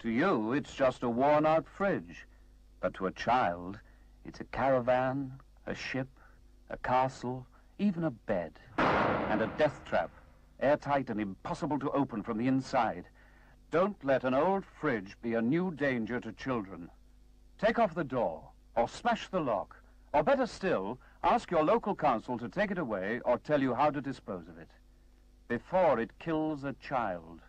To you, it's just a worn-out fridge. But to a child, it's a caravan, a ship, a castle, even a bed. And a death trap, airtight and impossible to open from the inside. Don't let an old fridge be a new danger to children. Take off the door, or smash the lock, or better still, ask your local council to take it away or tell you how to dispose of it. Before it kills a child.